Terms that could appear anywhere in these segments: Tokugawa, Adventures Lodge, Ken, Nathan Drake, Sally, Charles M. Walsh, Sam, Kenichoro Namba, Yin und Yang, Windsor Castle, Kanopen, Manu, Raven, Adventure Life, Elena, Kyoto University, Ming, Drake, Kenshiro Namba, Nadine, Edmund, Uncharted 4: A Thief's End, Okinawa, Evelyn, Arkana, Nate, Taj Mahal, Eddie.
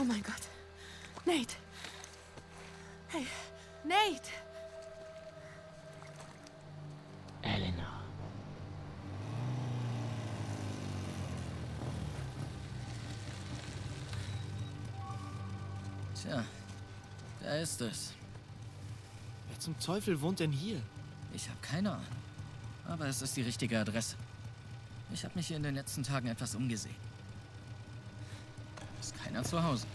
Oh mein Gott. Nate. Hey. Nate. Elena. Tja, da ist es. Wer zum Teufel wohnt denn hier? Ich habe keine Ahnung. Aber es ist die richtige Adresse. Ich habe mich hier in den letzten Tagen etwas umgesehen. Ist keiner zu Hause.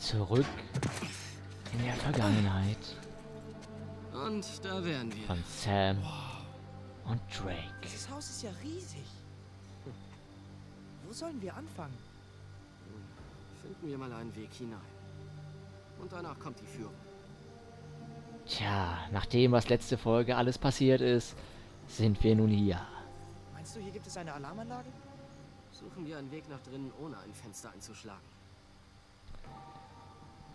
Zurück in der Vergangenheit. Und da wären wir. Von Sam und Drake. Dieses Haus ist ja riesig. Wo sollen wir anfangen? Finden wir mal einen Weg hinein. Und danach kommt die Führung. Tja, nachdem was letzte Folge alles passiert ist, sind wir nun hier. Meinst du, hier gibt es eine Alarmanlage? Suchen wir einen Weg nach drinnen, ohne ein Fenster einzuschlagen.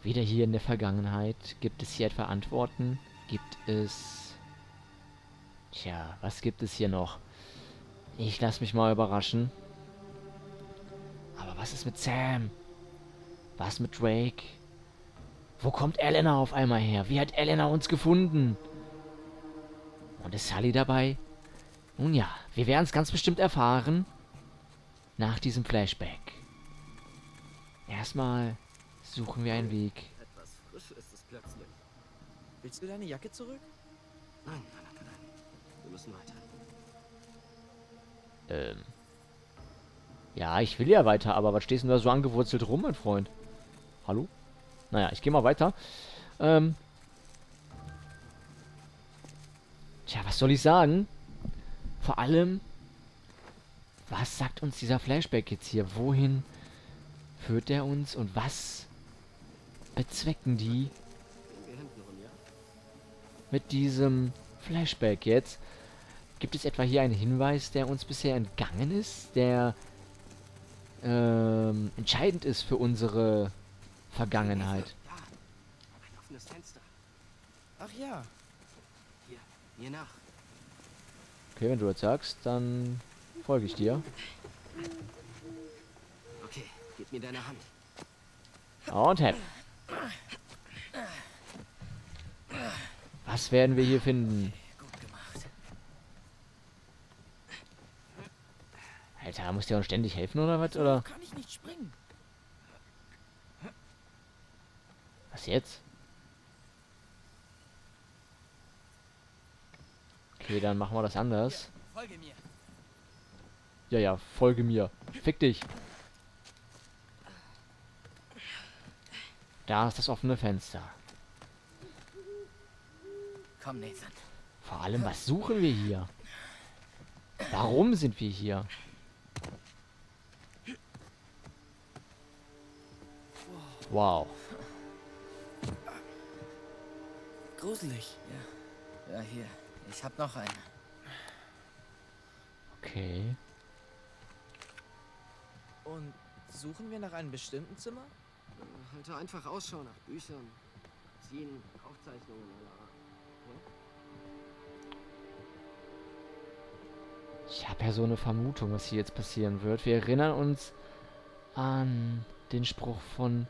Wieder hier in der Vergangenheit. Gibt es hier etwa Antworten? Gibt es... Tja, was gibt es hier noch? Ich lasse mich mal überraschen. Aber was ist mit Sam? Was mit Drake? Wo kommt Elena auf einmal her? Wie hat Elena uns gefunden? Und ist Sally dabei? Nun ja, wir werden es ganz bestimmt erfahren. Nach diesem Flashback. Erstmal suchen wir einen Weg. Etwas frisch ist es plötzlich. Willst du deine Jacke zurück? Nein, nein, nein, nein. Wir müssen weiter. Ja, ich will ja weiter, aber was stehst du da so angewurzelt rum, mein Freund? Hallo? Naja, ich gehe mal weiter. Tja, was soll ich sagen? Vor allem, was sagt uns dieser Flashback jetzt hier? Wohin führt der uns und was bezwecken die mit diesem Flashback jetzt? Gibt es etwa hier einen Hinweis, der uns bisher entgangen ist, der entscheidend ist für unsere Vergangenheit? Da, ein offenes Fenster. Ach ja. Hier nach. Okay, wenn du das sagst, dann folge ich dir. Okay, gib mir deine Hand. Und hepp. Was werden wir hier finden? Gut gemacht. Alter, muss der uns ständig helfen oder was? Oder? Kann ich nicht springen. Was jetzt? Okay, dann machen wir das anders. Folge mir. Ja, ja, folge mir. Fick dich. Da ist das offene Fenster. Komm, Nathan. Vor allem, was suchen wir hier? Warum sind wir hier? Wow. Gruselig. Ja, ja, hier. Ich hab noch eine. Okay. Und suchen wir nach einem bestimmten Zimmer? Halte einfach Ausschau nach Büchern, Ziehen, Aufzeichnungen oder was. Ich habe ja so eine Vermutung, was hier jetzt passieren wird. Wir erinnern uns an den Spruch von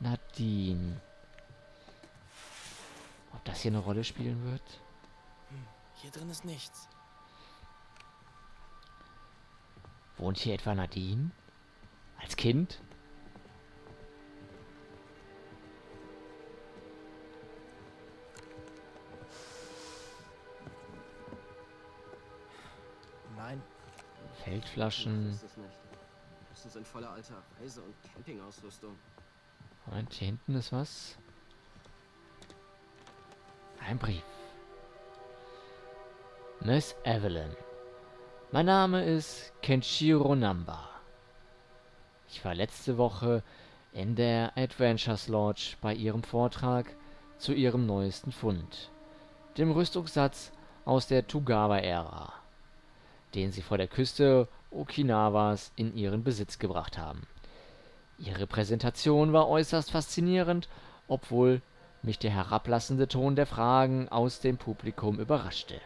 Nadine. Ob das hier eine Rolle spielen wird? Hier drin ist nichts. Wohnt hier etwa Nadine? Als Kind? Nein. Feldflaschen. Das ist es nicht. Das ist in voller alter Reise- und Campingausrüstung. Und hier hinten ist was? Ein Brief. Miss Evelyn. Mein Name ist Kenshiro Namba. Ich war letzte Woche in der Adventures Lodge bei Ihrem Vortrag zu Ihrem neuesten Fund, dem Rüstungssatz aus der Tokugawa-Ära, den Sie vor der Küste Okinawas in Ihren Besitz gebracht haben. Ihre Präsentation war äußerst faszinierend, obwohl mich der herablassende Ton der Fragen aus dem Publikum überraschte.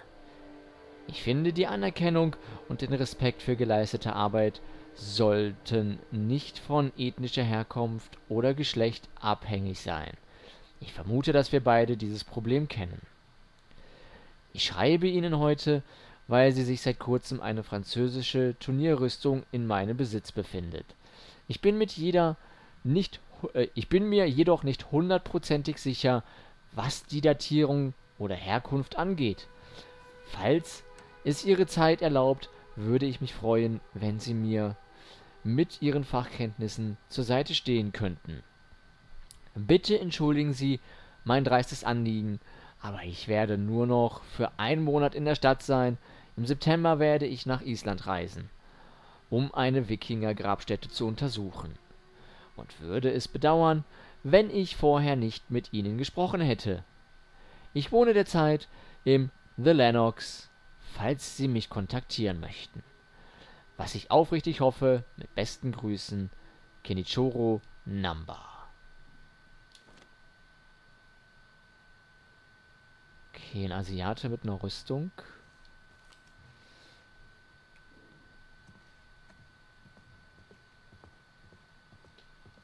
Ich finde, die Anerkennung und den Respekt für geleistete Arbeit sollten nicht von ethnischer Herkunft oder Geschlecht abhängig sein. Ich vermute, dass wir beide dieses Problem kennen. Ich schreibe Ihnen heute, weil sie sich seit kurzem eine französische Turnierrüstung in meinem Besitz befindet. Ich bin mir jedoch nicht hundertprozentig sicher, was die Datierung oder Herkunft angeht. Falls es Ihre Zeit erlaubt, würde ich mich freuen, wenn Sie mir mit Ihren Fachkenntnissen zur Seite stehen könnten. Bitte entschuldigen Sie mein dreistes Anliegen, aber ich werde nur noch für einen Monat in der Stadt sein. Im September werde ich nach Island reisen, um eine Wikinger-Grabstätte zu untersuchen. Und würde es bedauern, wenn ich vorher nicht mit Ihnen gesprochen hätte. Ich wohne derzeit im The Lennox, falls Sie mich kontaktieren möchten. Was ich aufrichtig hoffe, mit besten Grüßen, Kenichoro Namba. Okay, ein Asiate mit einer Rüstung.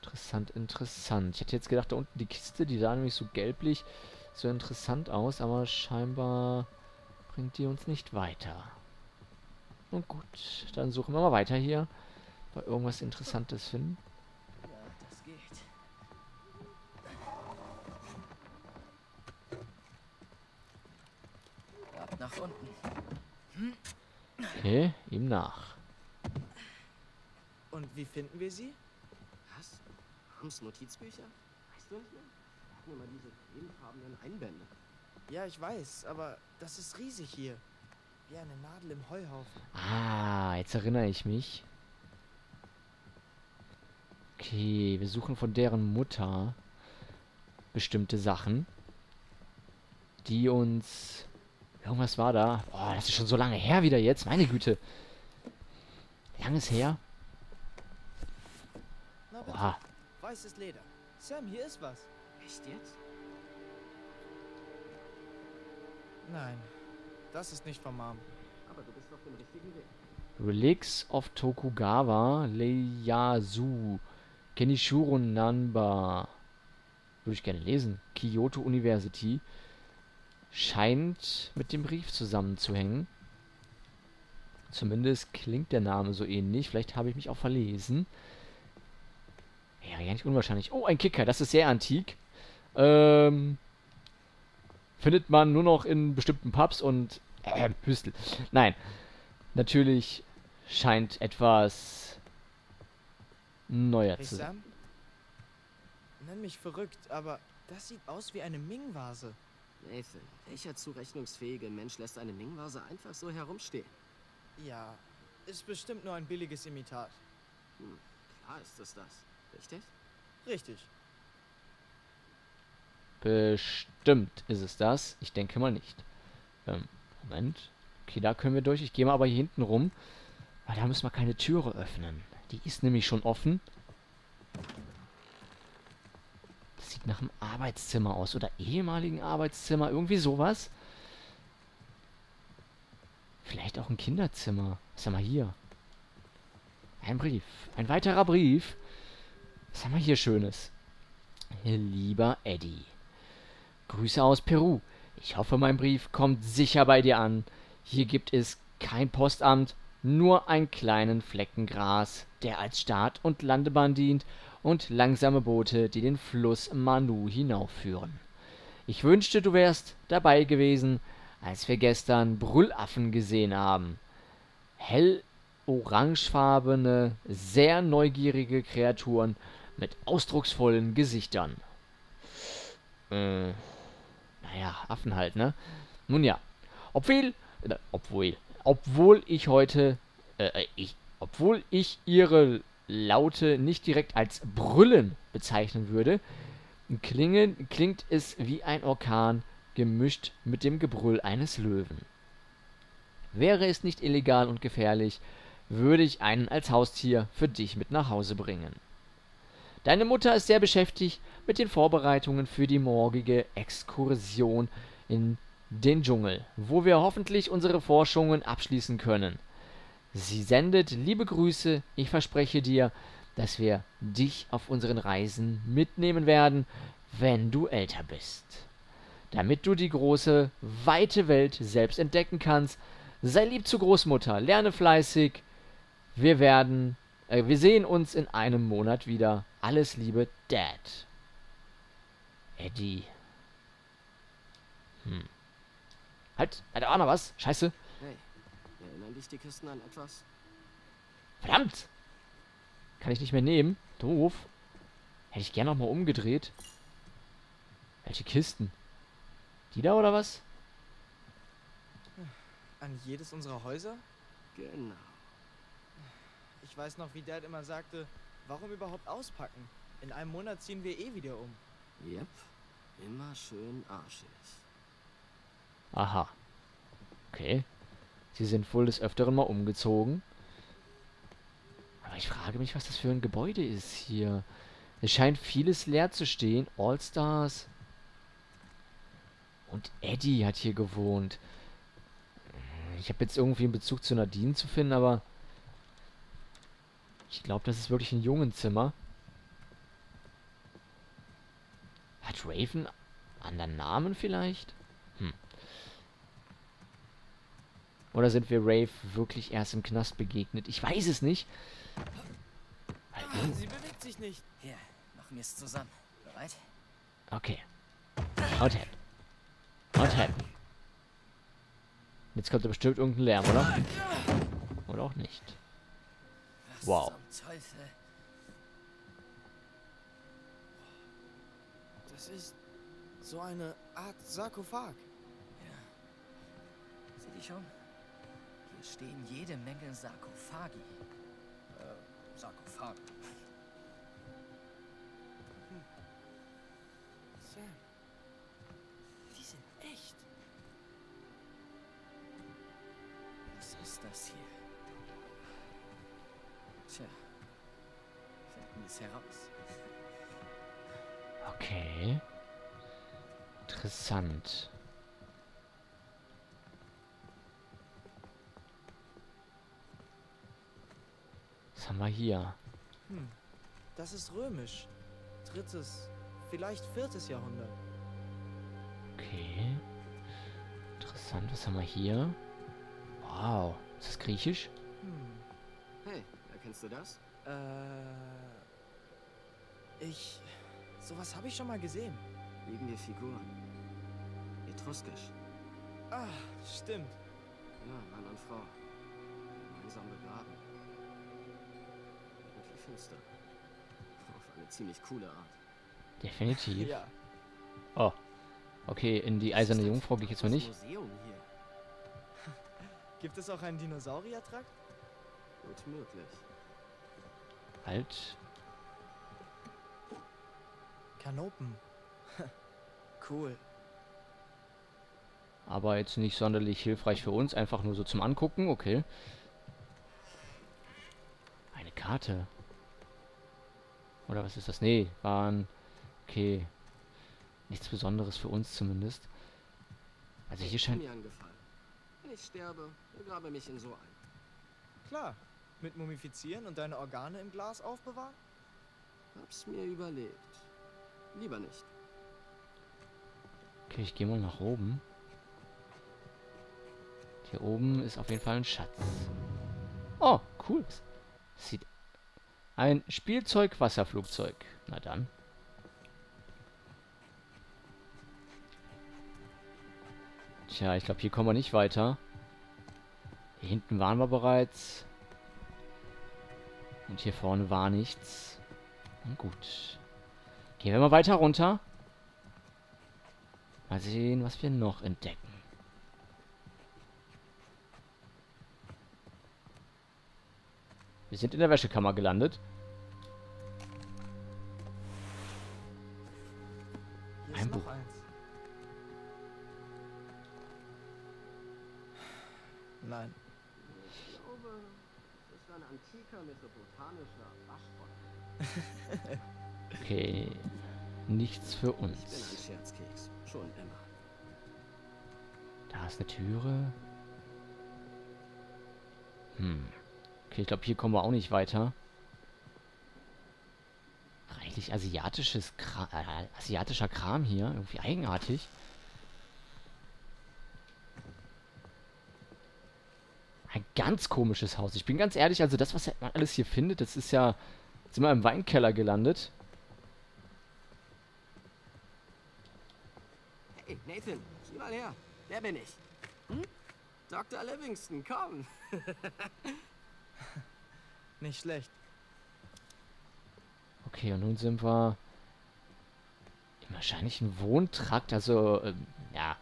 Interessant, interessant. Ich hätte jetzt gedacht, da unten die Kiste, die sah nämlich so gelblich, so interessant aus, aber scheinbar bringt die uns nicht weiter. Und gut, dann suchen wir mal weiter hier. Bei irgendwas Interessantes finden. Ja, das geht. Ab nach unten. Okay, ihm nach. Und wie finden wir sie? Was? Haben's Notizbücher? Weißt du nicht mehr? Wir hatten immer diese cremefarbenen Einbände. Ja, ich weiß, aber das ist riesig hier. Wie eine Nadel im Heuhaufen. Ah, jetzt erinnere ich mich. Okay, wir suchen von deren Mutter bestimmte Sachen, die uns... Irgendwas war da. Boah, das ist schon so lange her wieder jetzt. Meine Güte. Langes her. Oha. Weißes Leder. Sam, hier ist was. Echt jetzt? Nein, das ist nicht vom Arm. Aber du bist auf dem richtigen Weg. Relics of Tokugawa Ieyasu Kenshiro Namba. Würde ich gerne lesen. Kyoto University. Scheint mit dem Brief zusammenzuhängen. Zumindest klingt der Name so ähnlich. Vielleicht habe ich mich auch verlesen. Ja, gar nicht unwahrscheinlich. Oh, ein Kicker. Das ist sehr antik. Findet man nur noch in bestimmten Pubs und Hüstel. Nein. Natürlich scheint etwas neuer zu sein. Nenn mich verrückt, aber das sieht aus wie eine Ming-Vase. Nathan, welcher zurechnungsfähige Mensch lässt eine Ming-Vase einfach so herumstehen? Ja, ist bestimmt nur ein billiges Imitat. Hm, klar ist es das. Richtig? Richtig. Bestimmt ist es das. Ich denke mal nicht. Moment. Okay, da können wir durch. Ich gehe mal aber hier hinten rum. Weil da müssen wir keine Türe öffnen. Die ist nämlich schon offen. Das sieht nach einem Arbeitszimmer aus. Oder ehemaligen Arbeitszimmer. Irgendwie sowas. Vielleicht auch ein Kinderzimmer. Was haben wir hier? Ein Brief. Ein weiterer Brief. Was haben wir hier Schönes? Lieber Eddie. Grüße aus Peru. Ich hoffe, mein Brief kommt sicher bei dir an. Hier gibt es kein Postamt, nur einen kleinen Flecken Gras, der als Start- und Landebahn dient und langsame Boote, die den Fluss Manu hinaufführen. Ich wünschte, du wärst dabei gewesen, als wir gestern Brüllaffen gesehen haben. Hell-orangefarbene, sehr neugierige Kreaturen mit ausdrucksvollen Gesichtern. Naja, Affen halt, ne? Nun ja. Obwohl ich ihre Laute nicht direkt als Brüllen bezeichnen würde, klingt es wie ein Orkan, gemischt mit dem Gebrüll eines Löwen. Wäre es nicht illegal und gefährlich, würde ich einen als Haustier für dich mit nach Hause bringen. Deine Mutter ist sehr beschäftigt mit den Vorbereitungen für die morgige Exkursion in den Dschungel, wo wir hoffentlich unsere Forschungen abschließen können. Sie sendet liebe Grüße. Ich verspreche dir, dass wir dich auf unseren Reisen mitnehmen werden, wenn du älter bist. Damit du die große, weite Welt selbst entdecken kannst, sei lieb zu Großmutter, lerne fleißig. Wir sehen uns in einem Monat wieder. Alles Liebe, Dad. Eddie. Halt auch noch was. Scheiße. Hey, erinnern dich die Kisten an etwas? Verdammt! Kann ich nicht mehr nehmen. Doof. Hätte ich gern nochmal umgedreht. Welche Kisten? Die da oder was? An jedes unserer Häuser? Genau. Ich weiß noch, wie Dad immer sagte, warum überhaupt auspacken? In einem Monat ziehen wir eh wieder um. Yep. Immer schön arschig. Aha. Okay. Sie sind wohl des Öfteren mal umgezogen. Aber ich frage mich, was das für ein Gebäude ist hier. Es scheint vieles leer zu stehen. Allstars. Und Eddie hat hier gewohnt. Ich habe jetzt irgendwie einen Bezug zu Nadine zu finden, aber... ich glaube, das ist wirklich ein Jungenzimmer. Hat Raven einen anderen Namen vielleicht? Oder sind wir Rave wirklich erst im Knast begegnet? Ich weiß es nicht. Sie bewegt sich nicht. Hier, machen wir es zusammen. Bereit? Okay. Haut hin. Jetzt kommt da bestimmt irgendein Lärm, oder? Oder auch nicht. Wow. Das ist so eine Art Sarkophag. Ja. Seht ihr schon? Hier stehen jede Menge Sarkophagi. Sarkophagen. Sam. Die sind echt. Was ist das hier? Tja, finden es heraus. Okay. Interessant. Was haben wir hier? Das ist römisch. 3., vielleicht 4. Jahrhundert. Okay. Interessant, was haben wir hier? Wow. Ist das griechisch? Hey. Kennst du das? Sowas habe ich schon mal gesehen. Wegen der Figuren. Etruskisch. Ah, stimmt. Ja, Mann und Frau. Gemeinsam begraben. Irgendwie finster. Auf eine ziemlich coole Art. Definitiv. Ja. Oh. Okay, in die eiserne Jungfrau gehe ich jetzt noch nicht. Museum hier. Gibt es auch einen Dinosaurier-Trakt? Gut möglich. Halt. Kanopen. Cool. Aber jetzt nicht sonderlich hilfreich für uns. Einfach nur so zum Angucken. Okay. Eine Karte. Oder was ist das? Nee, waren... okay. Nichts Besonderes für uns zumindest. Also hier scheint... mir angefallen. Wenn ich sterbe, begrabe mich in so ein. Klar. Mit mumifizieren und deine Organe im Glas aufbewahren? Hab's mir überlegt. Lieber nicht. Okay, ich gehe mal nach oben. Hier oben ist auf jeden Fall ein Schatz. Oh, cool. Sieht ein Spielzeug-Wasserflugzeug. Na dann. Tja, ich glaube, hier kommen wir nicht weiter. Hier hinten waren wir bereits... und hier vorne war nichts. Und gut. Gehen wir mal weiter runter. Mal sehen, was wir noch entdecken. Wir sind in der Wäschekammer gelandet. Ein Buch. Nein. Okay, nichts für uns. Ich bin ein Scherzkeks, schon immer. Da ist eine Türe. Okay, ich glaube, hier kommen wir auch nicht weiter. Reichlich asiatischer Kram hier. Irgendwie eigenartig. Ein ganz komisches Haus. Ich bin ganz ehrlich, also das, was man alles hier findet, das ist ja... Sind wir im Weinkeller gelandet. Hey, Nathan, sieh mal her. Wer bin ich? Hm? Dr. Livingston, komm. Nicht schlecht. Okay, und nun sind wir im wahrscheinlichen Wohntrakt, also, ja,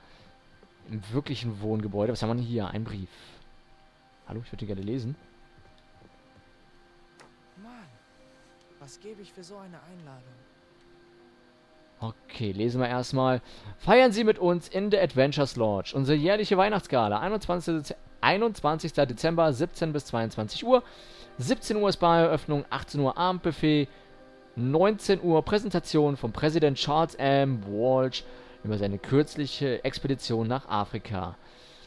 im wirklichen Wohngebäude. Was haben wir hier? Ein Brief. Hallo, ich würde gerne lesen. Mann, was gebe ich für so eine Einladung? Okay, lesen wir erstmal. Feiern Sie mit uns in der Adventures Lodge. Unsere jährliche Weihnachtsgala. 21. Dezember, 17 bis 22 Uhr. 17 Uhr ist Bareröffnung, 18 Uhr Abendbuffet, 19 Uhr Präsentation von Präsident Charles M. Walsh über seine kürzliche Expedition nach Afrika.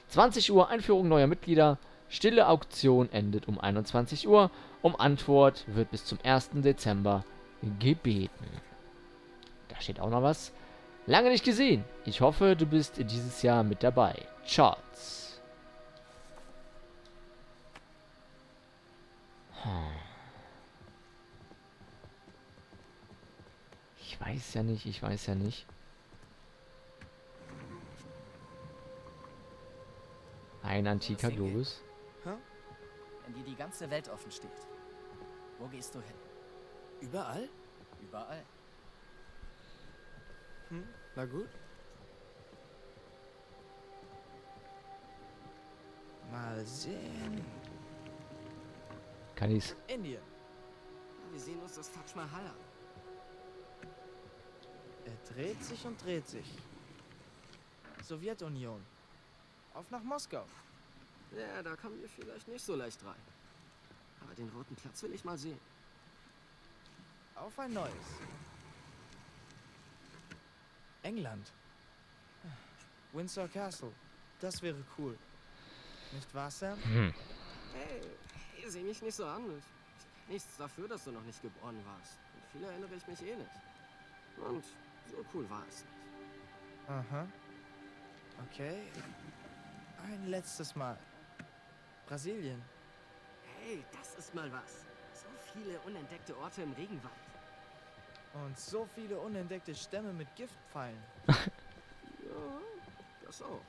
20 Uhr Einführung neuer Mitglieder. Stille Auktion endet um 21 Uhr. Um Antwort wird bis zum 1. Dezember gebeten. Da steht auch noch was. Lange nicht gesehen. Ich hoffe, du bist dieses Jahr mit dabei. Charles. Ich weiß ja nicht, Ein antiker Globus. Wenn dir die ganze Welt offen steht, wo gehst du hin? Überall? Überall. Hm, na gut. Mal sehen. Kann ich's? Indien. Wir sehen uns das Taj Mahal an. Er dreht sich und dreht sich. Sowjetunion. Auf nach Moskau. Ja, da kommen wir vielleicht nicht so leicht rein. Aber den roten Platz will ich mal sehen. Auf ein neues. England. Windsor Castle. Das wäre cool. Nicht wahr, Sam? Hey, sieh mich nicht so an. Nichts dafür, dass du noch nicht geboren warst. Und viel erinnere ich mich eh nicht. Und so cool war es nicht. Aha. Okay. Ein letztes Mal. Brasilien. Hey, das ist mal was. So viele unentdeckte Orte im Regenwald. Und so viele unentdeckte Stämme mit Giftpfeilen. Ja, das auch.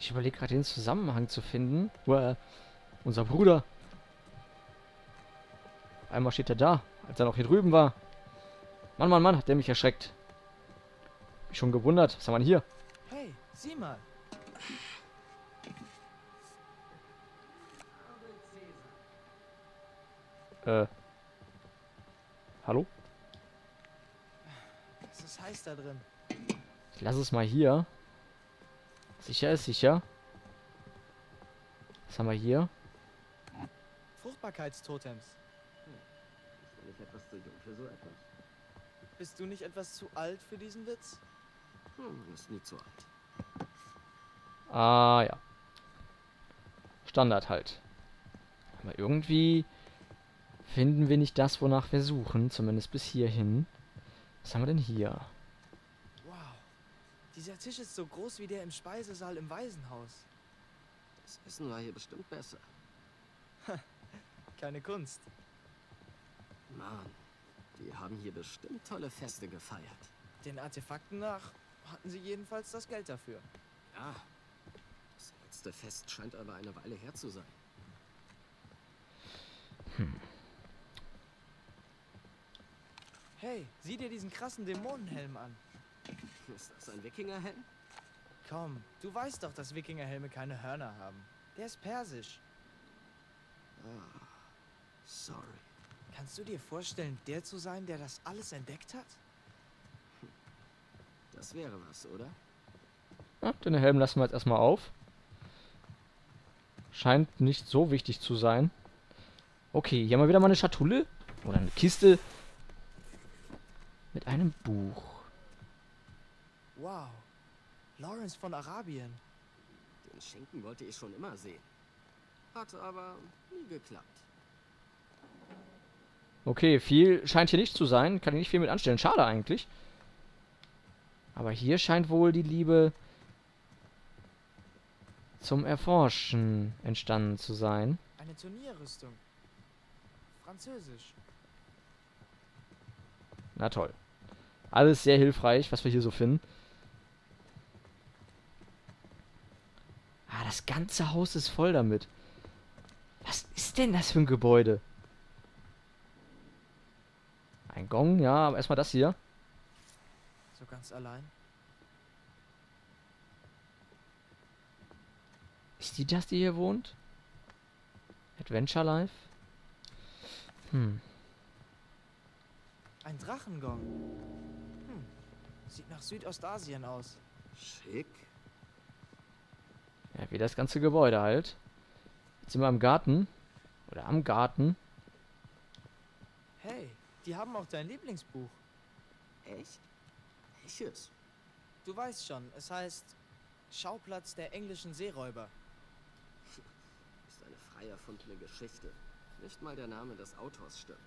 Ich überlege gerade den Zusammenhang zu finden. Unser Bruder. Einmal steht er da, als er noch hier drüben war. Mann, hat der mich erschreckt. Mich schon gewundert. Was haben wir denn hier? Hey, sieh mal. Hallo? Was ist heiß da drin? Ich lasse es mal hier. Sicher ist sicher. Was haben wir hier? Fruchtbarkeitstotems. Ist ja nicht etwas zu jung für so etwas. Bist du nicht etwas zu alt für diesen Witz? Du bist nie zu alt. Ah, ja. Standard halt. Aber irgendwie... Finden wir nicht das, wonach wir suchen, zumindest bis hierhin. Was haben wir denn hier? Wow, dieser Tisch ist so groß wie der im Speisesaal im Waisenhaus. Das Essen war hier bestimmt besser. Keine Kunst. Mann, die haben hier bestimmt tolle Feste gefeiert. Den Artefakten nach hatten sie jedenfalls das Geld dafür. Ja, das letzte Fest scheint aber eine Weile her zu sein. Hey, sieh dir diesen krassen Dämonenhelm an. Ist das ein Wikingerhelm? Komm, du weißt doch, dass Wikingerhelme keine Hörner haben. Der ist persisch. Ah, sorry. Kannst du dir vorstellen, der zu sein, der das alles entdeckt hat? Das wäre was, oder? Ja, den Helm lassen wir jetzt erstmal auf. Scheint nicht so wichtig zu sein. Okay, hier haben wir wieder mal eine Schatulle. Oder eine Kiste. Mit einem Buch. Wow. Lawrence von Arabien. Den Schinken wollte ich schon immer sehen. Hat aber nie geklappt. Okay, viel scheint hier nicht zu sein. Kann ich nicht viel mit anstellen. Schade eigentlich. Aber hier scheint wohl die Liebe zum Erforschen entstanden zu sein. Eine Turnierrüstung. Französisch. Na toll. Alles sehr hilfreich, was wir hier so finden. Ah, das ganze Haus ist voll damit. Was ist denn das für ein Gebäude? Ein Gong, ja, aber erstmal das hier. So ganz allein. Ist die das, die hier wohnt? Adventure Life? Hm. Ein Drachengong. Hm. Sieht nach Südostasien aus. Schick. Ja, wie das ganze Gebäude halt. Jetzt sind wir im Garten. Oder am Garten. Hey, die haben auch dein Lieblingsbuch. Echt? Welches? Du weißt schon, es heißt Schauplatz der englischen Seeräuber. Ist eine frei erfundene Geschichte. Nicht mal der Name des Autors stimmt.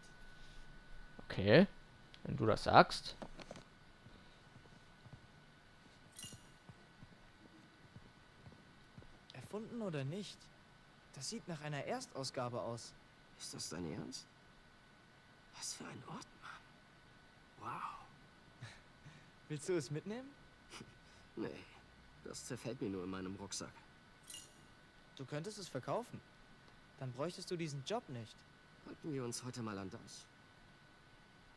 Okay, wenn du das sagst. Erfunden oder nicht? Das sieht nach einer Erstausgabe aus. Ist das dein Ernst? Was für ein Ort, Mann. Wow. Willst du es mitnehmen? Nee, das zerfällt mir nur in meinem Rucksack. Du könntest es verkaufen. Dann bräuchtest du diesen Job nicht. Halten wir uns heute mal an das.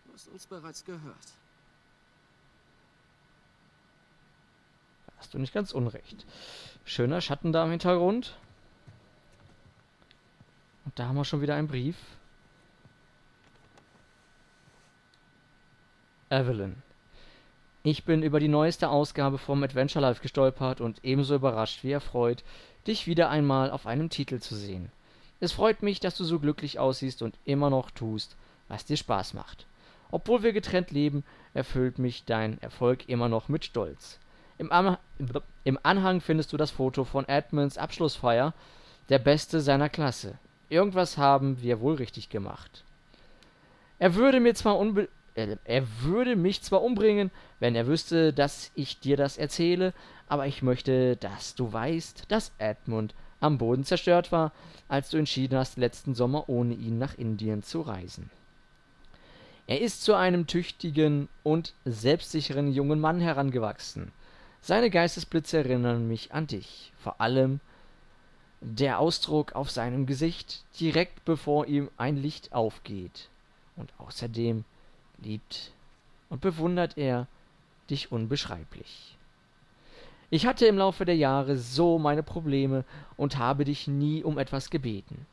Du hast uns bereits gehört. Hast du nicht ganz unrecht. Schöner Schatten da im Hintergrund. Und da haben wir schon wieder einen Brief. Evelyn. Ich bin über die neueste Ausgabe vom Adventure Life gestolpert und ebenso überrascht wie erfreut, dich wieder einmal auf einem Titel zu sehen. Es freut mich, dass du so glücklich aussiehst und immer noch tust, was dir Spaß macht. Obwohl wir getrennt leben, erfüllt mich dein Erfolg immer noch mit Stolz. Im Anhang findest du das Foto von Edmunds Abschlussfeier, der Beste seiner Klasse. Irgendwas haben wir wohl richtig gemacht. Er würde mich zwar umbringen, wenn er wüsste, dass ich dir das erzähle, aber ich möchte, dass du weißt, dass Edmund am Boden zerstört war, als du entschieden hast, letzten Sommer ohne ihn nach Indien zu reisen. Er ist zu einem tüchtigen und selbstsicheren jungen Mann herangewachsen. Seine Geistesblitze erinnern mich an dich, vor allem der Ausdruck auf seinem Gesicht, direkt bevor ihm ein Licht aufgeht. Und außerdem liebt und bewundert er dich unbeschreiblich. Ich hatte im Laufe der Jahre so meine Probleme und habe dich nie um etwas gebeten.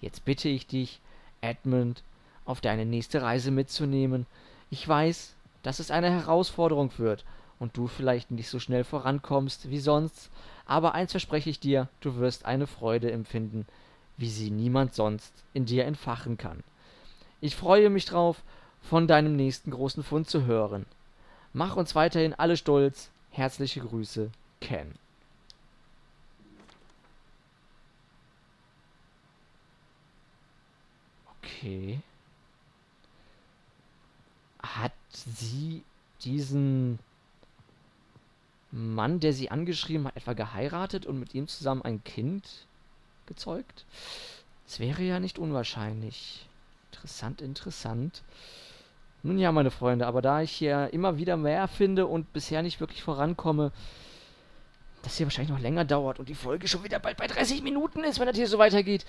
Jetzt bitte ich dich, Edmund, auf deine nächste Reise mitzunehmen. Ich weiß, dass es eine Herausforderung wird und du vielleicht nicht so schnell vorankommst wie sonst, aber eins verspreche ich dir, du wirst eine Freude empfinden, wie sie niemand sonst in dir entfachen kann. Ich freue mich drauf, von deinem nächsten großen Fund zu hören. Mach uns weiterhin alle stolz. Herzliche Grüße, Ken. Okay. Hat sie diesen Mann, der sie angeschrieben hat, etwa geheiratet und mit ihm zusammen ein Kind gezeugt? Das wäre ja nicht unwahrscheinlich. Interessant, interessant. Nun ja, meine Freunde, aber da ich hier immer wieder mehr finde und bisher nicht wirklich vorankomme, dass hier wahrscheinlich noch länger dauert und die Folge schon wieder bald bei 30 Minuten ist, wenn das hier so weitergeht,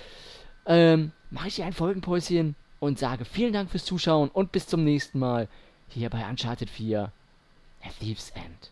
mache ich hier ein Folgenpäuschen und sage vielen Dank fürs Zuschauen und bis zum nächsten Mal hier bei Uncharted 4: A Thief's End.